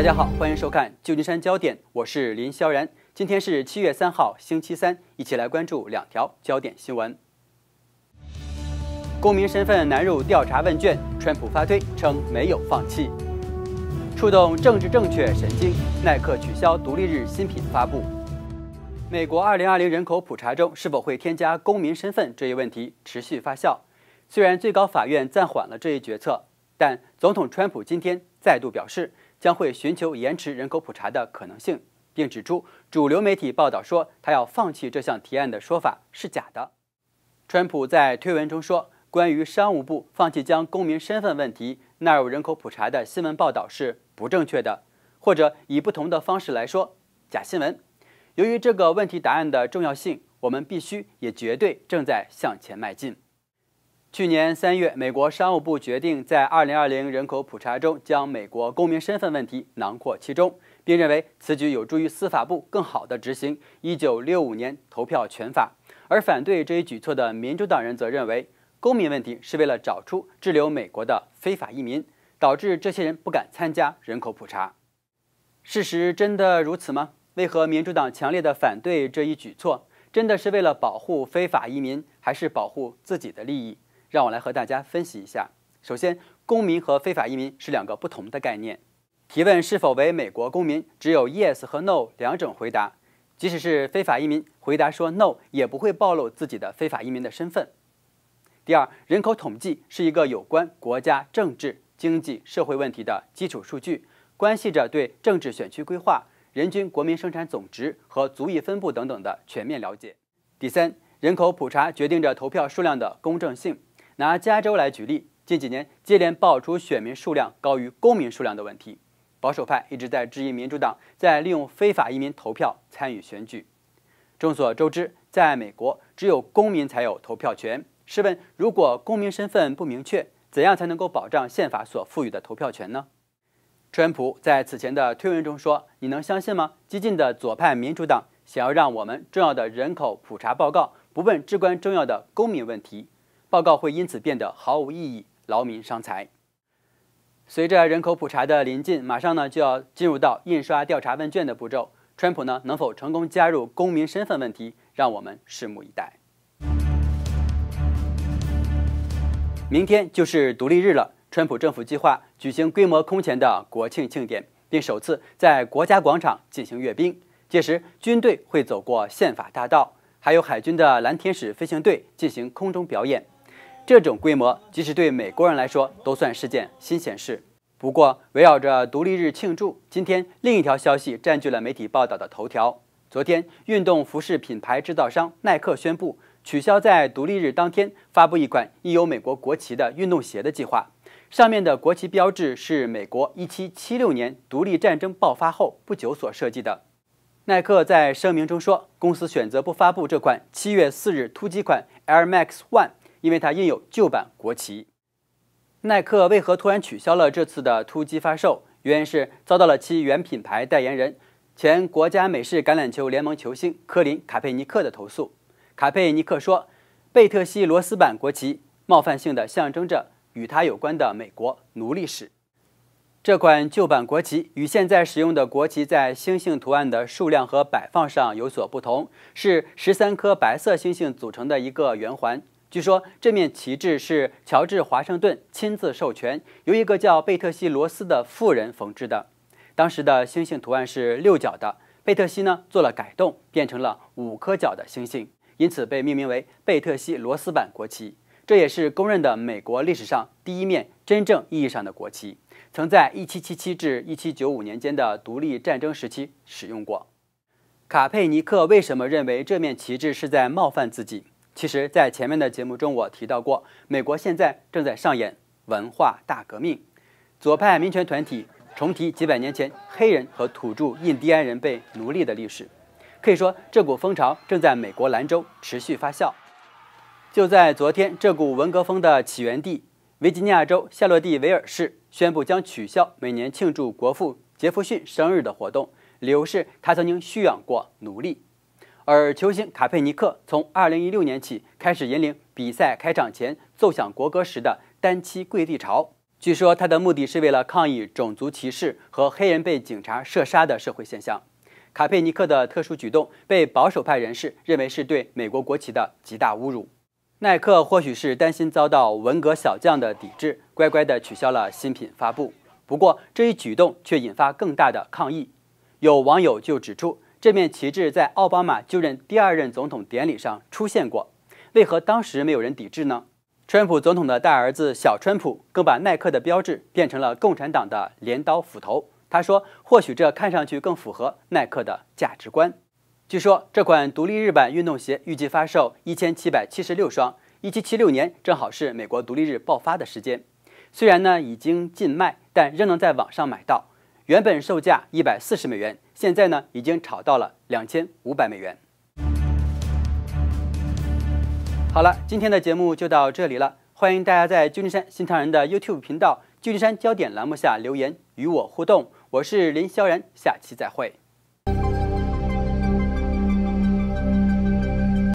大家好，欢迎收看《旧金山焦点》，我是林萧然。今天是7月3号，星期三，一起来关注两条焦点新闻。公民身份难入调查问卷，川普发推称没有放弃。触动政治正确神经，耐克取消独立日新品发布。 美国2020人口普查中是否会添加公民身份这一问题持续发酵。虽然最高法院暂缓了这一决策，但总统川普今天再度表示将会寻求延迟人口普查的可能性，并指出主流媒体报道说他要放弃这项提案的说法是假的。川普在推文中说，关于商务部放弃将公民身份问题纳入人口普查的新闻报道是不正确的，或者以不同的方式来说，假新闻。 由于这个问题答案的重要性，我们必须也绝对正在向前迈进。去年3月，美国商务部决定在2020人口普查中将美国公民身份问题囊括其中，并认为此举有助于司法部更好地执行1965年投票权法。而反对这一举措的民主党人则认为，公民问题是为了找出滞留美国的非法移民，导致这些人不敢参加人口普查。事实真的如此吗？ 为何民主党强烈的反对这一举措？真的是为了保护非法移民，还是保护自己的利益？让我来和大家分析一下。首先，公民和非法移民是两个不同的概念。提问是否为美国公民，只有 yes 和 no 两种回答。即使是非法移民，回答说 no 也不会暴露自己的非法移民的身份。第二，人口统计是一个有关国家政治、经济、社会问题的基础数据，关系着对政治选区规划、 人均国民生产总值和族裔分布等等的全面了解。第三，人口普查决定着投票数量的公正性。拿加州来举例，近几年接连爆出选民数量高于公民数量的问题，保守派一直在质疑民主党在利用非法移民投票参与选举。众所周知，在美国只有公民才有投票权。试问，如果公民身份不明确，怎样才能够保障宪法所赋予的投票权呢？ 川普在此前的推文中说：“你能相信吗？激进的左派民主党想要让我们重要的人口普查报告不问至关重要的公民问题，报告会因此变得毫无意义，劳民伤财。”随着人口普查的临近，马上呢就要进入到印刷调查问卷的步骤。川普呢能否成功加入公民身份问题，让我们拭目以待。明天就是独立日了。 川普政府计划举行规模空前的国庆庆典，并首次在国家广场进行阅兵。届时，军队会走过宪法大道，还有海军的蓝天使飞行队进行空中表演。这种规模，即使对美国人来说，都算是件新鲜事。不过，围绕着独立日庆祝，今天另一条消息占据了媒体报道的头条。昨天，运动服饰品牌制造商耐克宣布取消在独立日当天发布一款印有美国国旗的运动鞋的计划。 上面的国旗标志是美国1776年独立战争爆发后不久所设计的。耐克在声明中说，公司选择不发布这款7月4日突击款 Air Max 1， 因为它印有旧版国旗。耐克为何突然取消了这次的突击发售？原因是遭到了其原品牌代言人、前国家美式橄榄球联盟球星科林·卡佩尼克的投诉。卡佩尼克说，贝特西罗斯版国旗冒犯性地象征着 与它有关的美国奴隶史。这款旧版国旗与现在使用的国旗在星星图案的数量和摆放上有所不同，是13颗白色星星组成的一个圆环。据说这面旗帜是乔治·华盛顿亲自授权，由一个叫贝特西·罗斯的富人缝制的。当时的星星图案是6角的，贝特西呢做了改动，变成了5颗角的星星，因此被命名为贝特西·罗斯版国旗。 这也是公认的美国历史上第一面真正意义上的国旗，曾在1777至1795年间的独立战争时期使用过。卡佩尼克为什么认为这面旗帜是在冒犯自己？其实，在前面的节目中我提到过，美国现在正在上演文化大革命，左派民权团体重提几百年前黑人和土著印第安人被奴隶的历史。可以说，这股风潮正在美国兰州持续发酵。 就在昨天，这股文革风的起源地维吉尼亚州夏洛蒂维尔市宣布将取消每年庆祝国父杰弗逊生日的活动，理由是他曾经蓄养过奴隶。而球星卡佩尼克从2016年起开始引领比赛开场前奏响国歌时的单膝跪地潮，据说他的目的是为了抗议种族歧视和黑人被警察射杀的社会现象。卡佩尼克的特殊举动被保守派人士认为是对美国国旗的极大侮辱。耐克或许是担心遭到文革小将的抵制，乖乖地取消了新品发布。不过这一举动却引发更大的抗议。有网友就指出，这面旗帜在奥巴马就任第二任总统典礼上出现过。 为何当时没有人抵制呢？川普总统的大儿子小川普更把耐克的标志变成了共产党的镰刀斧头。他说：“或许这看上去更符合耐克的价值观。”据说这款独立日版运动鞋预计发售1776双。1776年正好是美国独立日爆发的时间。虽然呢已经禁卖，但仍能在网上买到。原本售价$140，现在呢已经炒到了$2500。 好了，今天的节目就到这里了。欢迎大家在旧金山新唐人的 YouTube 频道“旧金山焦点”栏目下留言与我互动。我是林萧然，下期再会。